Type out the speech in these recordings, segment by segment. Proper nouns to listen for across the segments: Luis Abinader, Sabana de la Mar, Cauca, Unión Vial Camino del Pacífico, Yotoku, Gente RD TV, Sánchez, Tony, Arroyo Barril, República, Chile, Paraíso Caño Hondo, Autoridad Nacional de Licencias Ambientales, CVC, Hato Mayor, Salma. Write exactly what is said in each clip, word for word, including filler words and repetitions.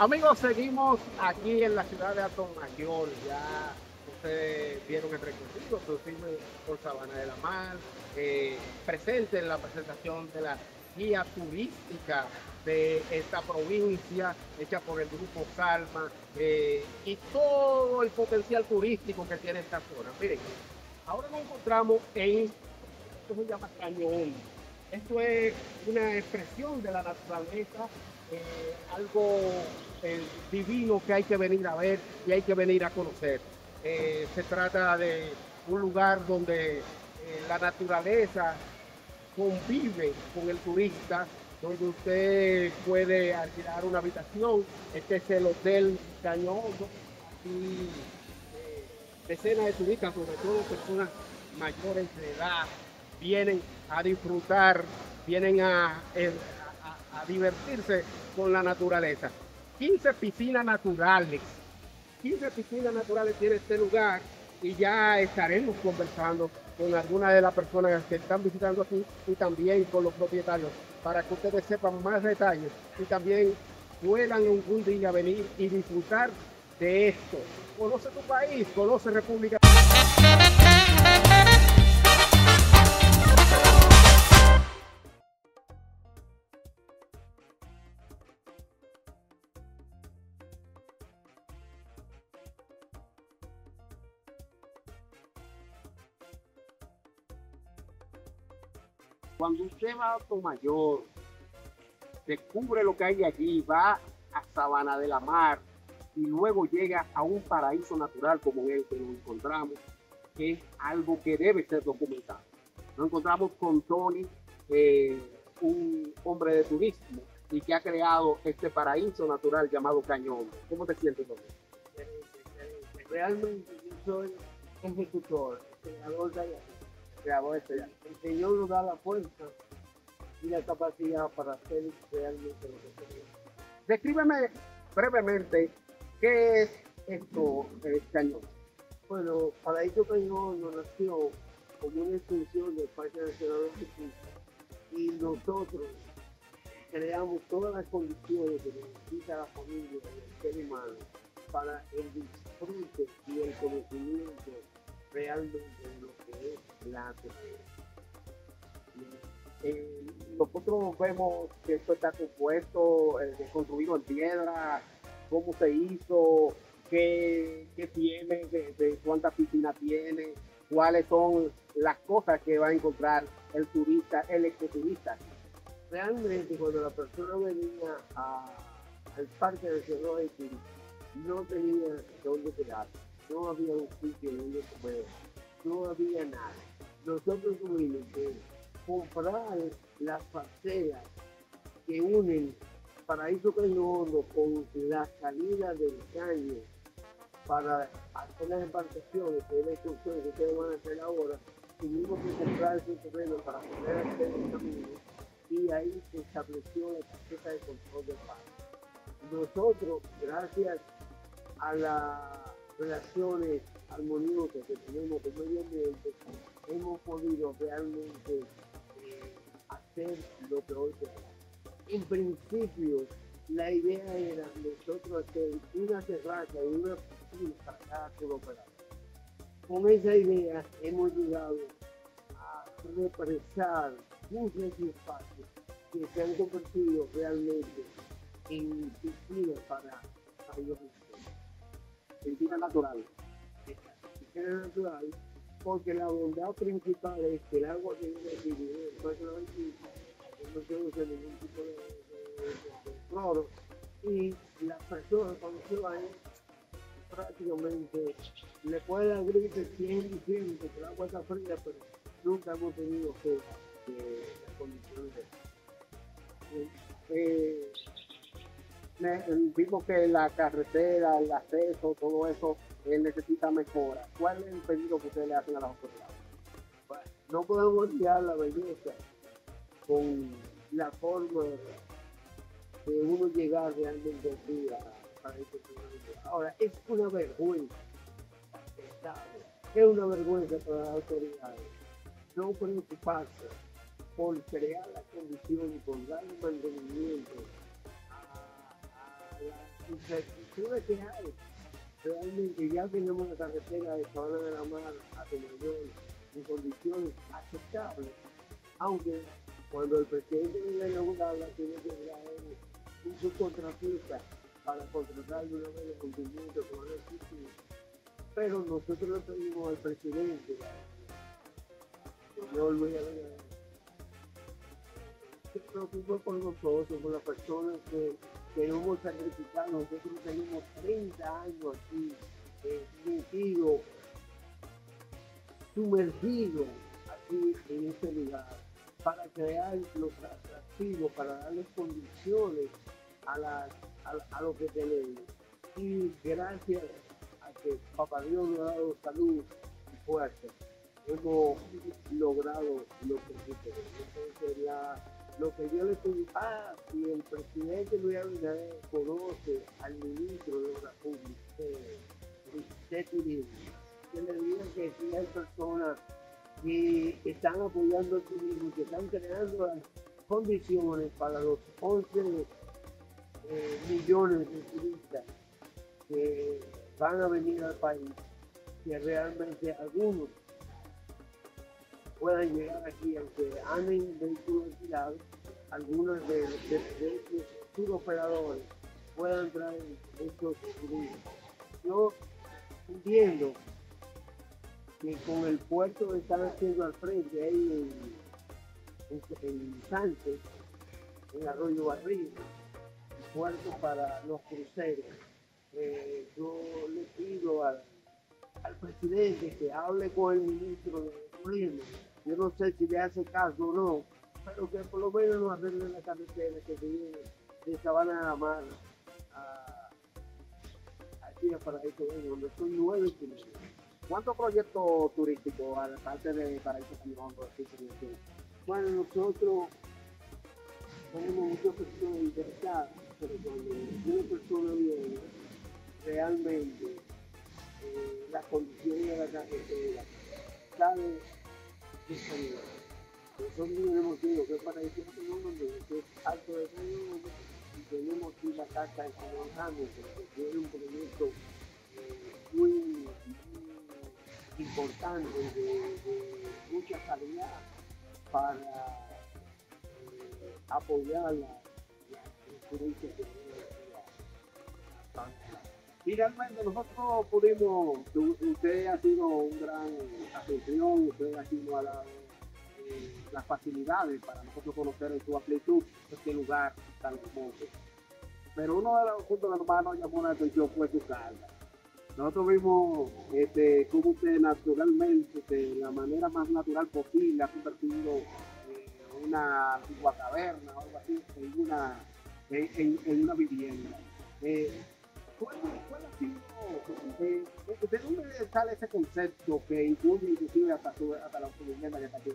Amigos, seguimos aquí en la ciudad de Hato Mayor. Ya ustedes vieron el recorrido, estuvimos por Sabana de la Mar, eh, presente en la presentación de la guía turística de esta provincia, hecha por el grupo Salma, eh, y todo el potencial turístico que tiene esta zona. Miren, ahora nos encontramos en, esto se llama Caño Hondo. Esto es una expresión de la naturaleza, eh, algo eh, divino que hay que venir a ver y hay que venir a conocer. Eh, se trata de un lugar donde eh, la naturaleza convive con el turista, donde usted puede alquilar una habitación. Este es el Hotel Caño Hondo. Aquí eh, decenas de turistas, sobre todo personas mayores de edad, vienen a disfrutar, vienen a, a, a divertirse con la naturaleza. quince piscinas naturales. quince piscinas naturales tiene este lugar, y ya estaremos conversando con algunas de las personas que están visitando aquí y también con los propietarios, para que ustedes sepan más detalles y también puedan algún día venir y disfrutar de esto. Conoce tu país, conoce República. Cuando usted va a Hato Mayor, descubre lo que hay allí, va a Sabana de la Mar y luego llega a un paraíso natural como el que nos encontramos, que es algo que debe ser documentado. Nos encontramos con Tony, eh, un hombre de turismo y que ha creado este paraíso natural llamado Caño Hondo. ¿Cómo te sientes, Tony? Realmente yo soy ejecutor, creador de allá. Este, el Señor nos da la fuerza y la capacidad para hacer realmente lo que queremos. Descríbeme brevemente qué es esto, el Caño Hondo. Bueno, Paraíso Caño Hondo nació como una extensión del Parque Nacional de República, y nosotros creamos todas las condiciones que necesita la familia y el ser humano para el disfrute y el conocimiento realmente en lo que es la eh, Nosotros vemos que esto está compuesto, eh, construido en piedra. Cómo se hizo, qué, qué tiene, de, de cuántas piscinas tiene, cuáles son las cosas que va a encontrar el turista, el ecoturista. Realmente cuando la persona venía a, al Parque Nacional de Chile, no tenía dónde quedarse. No había un sitio donde comer, no había nada. Nosotros tuvimos que comprar las parcelas que unen Paraíso Caño Hondo con la salida del caño para hacer las embarcaciones, que es la instrucción que ustedes van a hacer ahora. Tuvimos que comprar ese terreno para poder hacer el camino, y ahí se estableció la tarjeta de control de paz. Nosotros, gracias a la relaciones armoniosas que tenemos con el medio ambiente, hemos podido realmente eh, hacer lo que hoy tenemos. En principio, la idea era nosotros hacer una terraza y una piscina para cada cooperado. Con esa idea hemos llegado a represar muchos espacios que se han convertido realmente en piscinas para, para los piscina natural. Piscina natural, porque la bondad principal es que el agua que viene aquí, no se no se usa ningún tipo de, de, de, de cloro, y las personas cuando se van prácticamente le pueden abrir de cien por ciento que el agua está fría, pero nunca hemos tenido que las condiciones de eh, Vimos que la carretera, el acceso, todo eso eh, necesita mejora. ¿Cuál es el pedido que ustedes le hacen a las autoridades? Bueno, no podemos olvidar la belleza con la forma de uno llegar realmente aquí a, a este proyecto. Ahora, es una vergüenza, ¿sabes? Es una vergüenza para las autoridades no preocuparse por crear las condiciones y por darle mantenimiento. suscríbete a él. Realmente ya tenemos la carretera de Sabana de la Mar a Hato Mayor en condiciones aceptables, aunque cuando el presidente de la inaugurada tiene que traer un subcontratista para contratar de una vez el cumplimiento con el sitio. Pero nosotros le pedimos al presidente, señor Luis Abinader, se preocupa por nosotros, por las personas que queremos sacrificar. Nosotros tenemos treinta años aquí, eh, metido, sumergido aquí en este lugar, para crear los atractivos, para darles condiciones a, las, a, a lo que tenemos. Y gracias a que Papá Dios nos ha dado salud y fuerza, hemos logrado lo que tenemos. Entonces, la, lo que yo le pedí, ah, si el presidente Luis Abinader conoce al ministro de Obras Públicas, eh, de Turismo, que le digan que si hay personas que están apoyando al turismo, que están creando las condiciones para los once eh, millones de turistas que van a venir al país, que realmente algunos puedan llegar aquí, aunque anden vehículos alquilados, algunos de, de, de los turoperadores puedan traer estos turistas. Yo entiendo que con el puerto que están haciendo al frente, ahí en, en, en Sánchez, en Arroyo Barril, el puerto para los cruceros, eh, yo le pido al, al presidente que hable con el ministro de Turismo. Yo no sé si le hace caso o no, pero que por lo menos nos arreglen la carretera que se viene de Sabana de la Mar a, aquí a Paraíso Caño Hondo, son nueve kilómetros. ¿Cuántos proyectos turísticos, aparte de Paraíso Caño Hondo? Bueno, nosotros tenemos muchas personas interesadas, pero cuando una persona viene, realmente eh, las condiciones de la carretera, sabe que es calidad. Nosotros tenemos que es Paraíso Caño Hondo, que es Alto de Caño Hondo, y tenemos aquí la casa de San Juan, que es un proyecto eh, muy importante, de, de mucha calidad para eh, apoyar la experiencia que tenemos. Y realmente nosotros pudimos, usted ha sido un gran atención, usted ha sido a la, eh, las facilidades para nosotros conocer en su amplitud este lugar tan hermoso. Pero uno de los puntos que más nos llamó la atención fue su carga. Nosotros vimos este, cómo usted naturalmente, de la manera más natural posible, ha convertido eh, una antigua caverna o algo así en una, en, en una vivienda. Eh, ¿cuál, cuál ha sido, eh, ¿De dónde sale ese concepto que incluye inclusive hasta, su, hasta la vivienda que está aquí?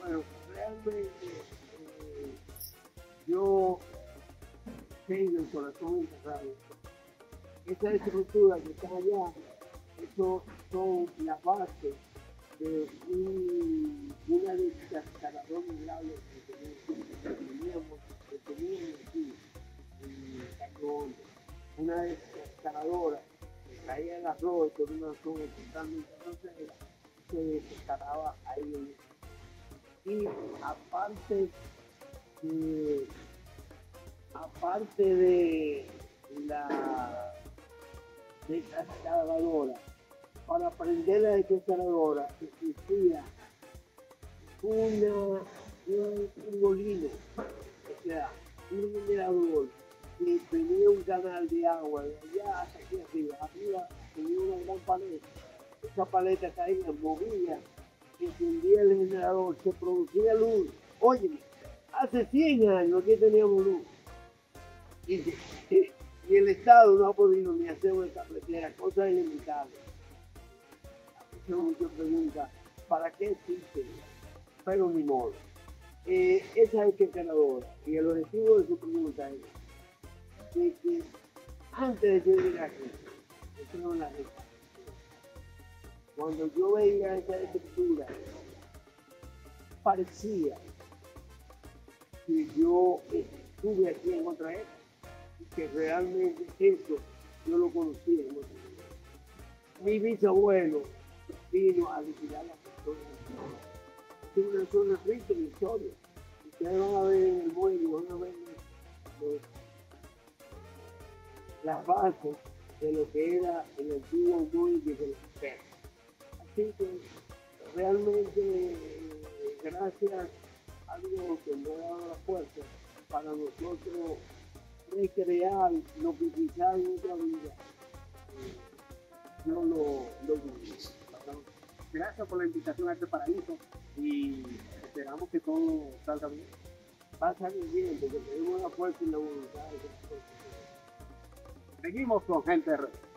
Bueno, realmente eh, yo tengo el corazón encerrado. Esa estructura que está allá, eso son las bases de un, una de las caladoras labios que teníamos, que teníamos aquí, en Caño Hondo. Una de las caladoras que caía el arroz con una zona totalmente frontera, se descaraba ahí. Y aparte de, aparte de la de esta escaladora, para aprender a esta escaladora existía una, un, un molino, o sea, un generador que tenía un canal de agua de allá hasta aquí arriba. Arriba tenía una gran paleta, esa paleta caía, movía, se encendía el generador, se producía luz. Oye, hace cien años aquí teníamos luz. Y se, y el Estado no ha podido ni hacer una carretera, cosas ilimitables. A mí se me pregunta, ¿para qué existe? Pero ni modo. Eh, esa es que es ganadora. Y el objetivo de su pregunta es que, que antes de yo llegar aquí, eso no es la respuesta. Cuando yo veía esa estructura, parecía que yo estuve aquí en otra época. que realmente eso yo lo conocía. Mi bisabuelo vino a liquidar las personas. Es una zona rica de historia. Ustedes van a ver en el muelle, van a ver pues, las bases de lo que era el antiguo muelle de las perlas. Así que realmente, gracias a Dios que nos ha dado la fuerza para nosotros recrear lo que quizás en otra vida no lo logramos. Gracias por la invitación a este paraíso y esperamos que todo salga bien. Va a salir bien porque tenemos la fuerza y la voluntad de que nosotros. Seguimos con Gente de Red.